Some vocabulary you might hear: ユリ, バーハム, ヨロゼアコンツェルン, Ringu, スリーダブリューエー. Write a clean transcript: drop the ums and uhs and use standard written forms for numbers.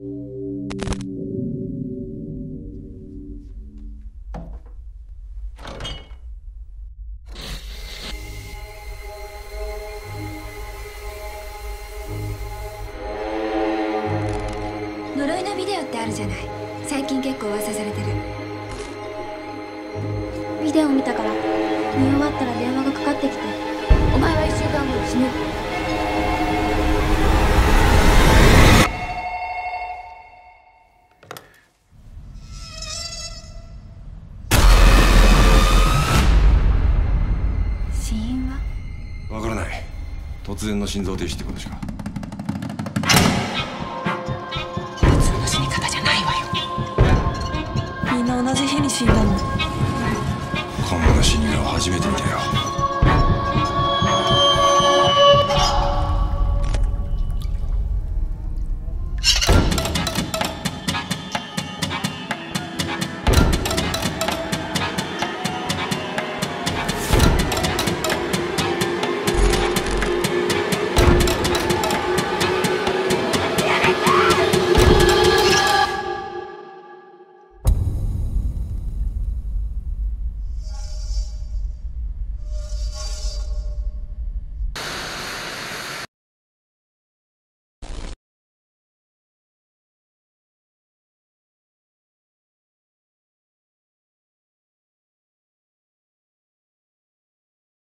呪いのビデオってあるじゃない。最近結構噂されてる。ビデオ見たから見終わったら電話がかかってきて、お前は1週間後に死ぬ。わからない。突然の心臓停止ってことしか。普通の死に方じゃないわよ。みんな同じ日に死んだの。こんな死に顔初めて見たよ。